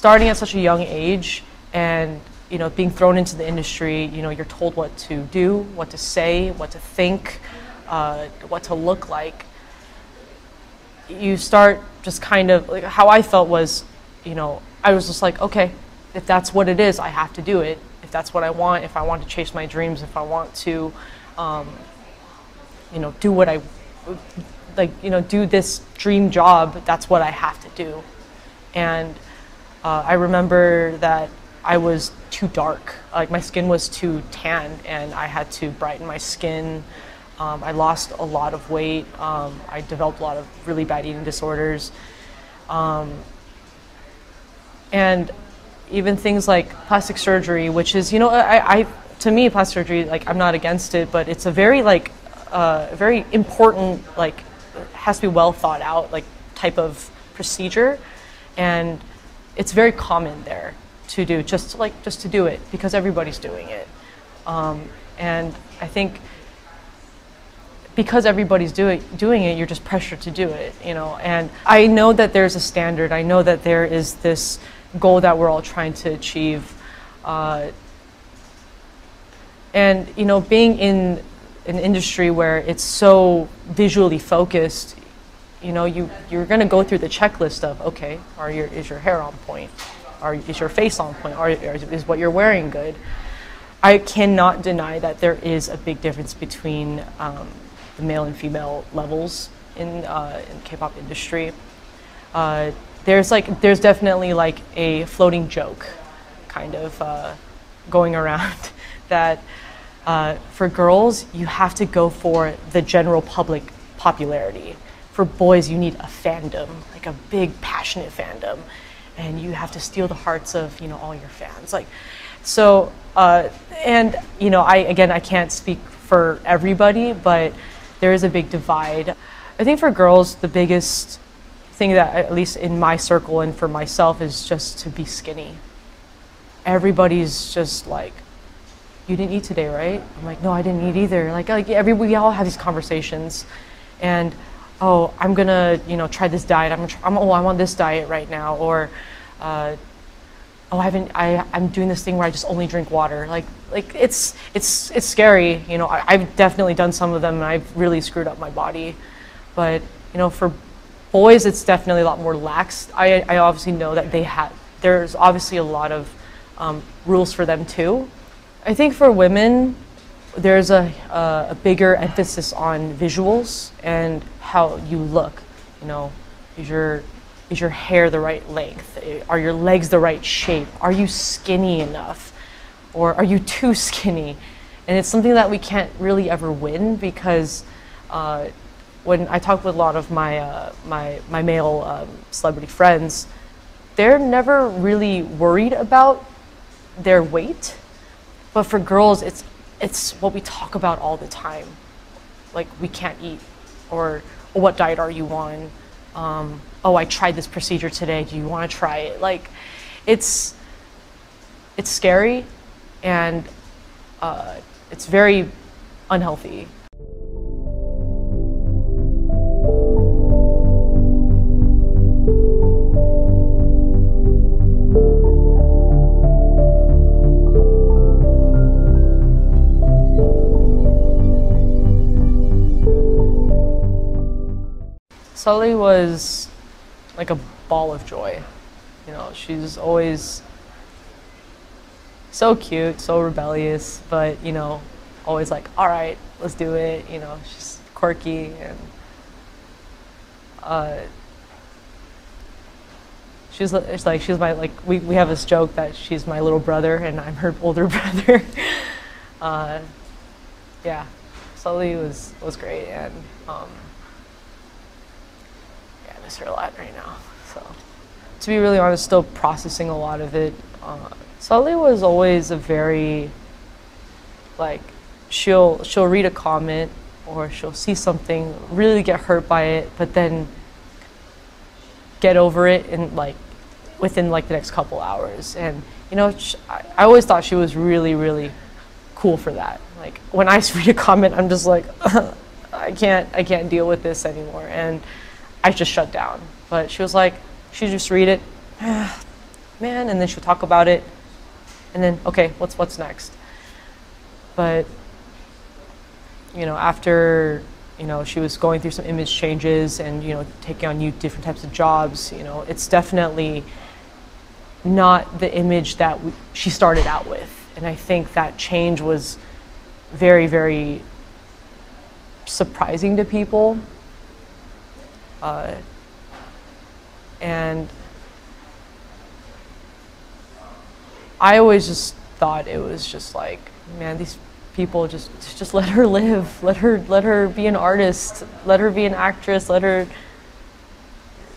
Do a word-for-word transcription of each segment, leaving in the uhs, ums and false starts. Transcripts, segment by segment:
starting at such a young age and, you know, being thrown into the industry, you know, you're told what to do, what to say, what to think, uh, what to look like. You start just kind of, like, how I felt was, you know, I was just like, okay, if that's what it is, I have to do it. If that's what I want, if I want to chase my dreams, if I want to, um, you know, do what I, like, you know, do this dream job, that's what I have to do. And uh, I remember that I was too dark. Like, my skin was too tan, and I had to brighten my skin. Um, I lost a lot of weight. Um, I developed a lot of really bad eating disorders. Um, and even things like plastic surgery, which is, you know, I, I to me, plastic surgery, like, I'm not against it, but it's a very, like, uh, very important, like, has to be well thought out, like, type of procedure. And it's very common there to do, just to, like, just to do it, because everybody's doing it. Um, and I think because everybody's do it, doing it, you're just pressured to do it, you know. And I know that there's a standard. I know that there is this goal that we're all trying to achieve. Uh, and, you know, being in an industry where it's so visually focused, you know, you, you're going to go through the checklist of, okay, are your, is your hair on point? Are, is your face on point? Are, is what you're wearing good? I cannot deny that there is a big difference between um, the male and female levels in, uh, in K-pop industry. Uh, there's like there's definitely like a floating joke, kind of uh, going around that uh, for girls you have to go for the general public popularity. For boys you need a fandom, like a big passionate fandom. And you have to steal the hearts of, you know, all your fans. Like, so, uh, and, you know, I, again, I can't speak for everybody, but there is a big divide. I think for girls, the biggest thing that, at least in my circle and for myself, is just to be skinny. Everybody's just like, you didn't eat today, right? I'm like, no, I didn't eat either. Like, like every, we all have these conversations. And oh, I'm gonna, you know, try this diet. I'm, I'm oh, I'm on this diet right now, or, uh, oh, I haven't. I, I'm doing this thing where I just only drink water. Like, like it's, it's, it's scary. You know, I, I've definitely done some of them, and I've really screwed up my body. But you know, for boys, it's definitely a lot more lax. I, I obviously know that they have. There's obviously a lot of um, rules for them too. I think for women, there's a, uh, a bigger emphasis on visuals and how you look. You know, is your, is your hair the right length? Are your legs the right shape? Are you skinny enough? Or are you too skinny? And it's something that we can't really ever win, because uh, when I talk with a lot of my, uh, my, my male um, celebrity friends, they're never really worried about their weight. But for girls, it's It's what we talk about all the time, like we can't eat, or, or what diet are you on? Um, oh, I tried this procedure today. Do you want to try it? Like, it's it's scary, and uh, it's very unhealthy. Sulli was like a ball of joy. You know, she's always so cute, so rebellious, but, you know, always like, all right, let's do it. You know, she's quirky, and uh, she's it's like, she's my, like, we, we have this joke that she's my little brother and I'm her older brother. uh, yeah, Sulli was, was great, and um, her a lot right now. So, to be really honest, still processing a lot of it. Uh, Sulli was always a very, like, she'll she'll read a comment or she'll see something, really get hurt by it, but then get over it in like within like the next couple hours. And you know, she, I, I always thought she was really really cool for that. Like, when I read a comment, I'm just like, I can't I can't deal with this anymore. And I just shut down. But she was like, she just read it, man, and then she'll talk about it, and then, okay, what's what's next? But, you know, after, you know, she was going through some image changes and, you know, taking on new different types of jobs, you know, it's definitely not the image that w she started out with. And I think that change was very, very surprising to people. Uh, and I always just thought it was just like, man, these people just just let her live, let her let her be an artist, let her be an actress, let her.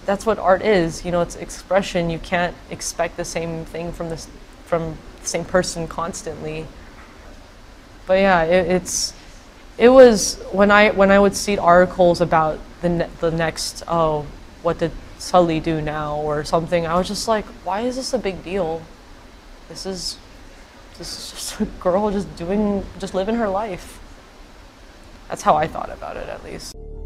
That's what art is, you know. It's expression. You can't expect the same thing from this from the same person constantly. But yeah, it, it's it was when I when I would see articles about the ne the next, oh, what did Sulli do now or something, I was just like, why is this a big deal? This is. This is just a girl just doing, just living her life. That's how I thought about it, at least.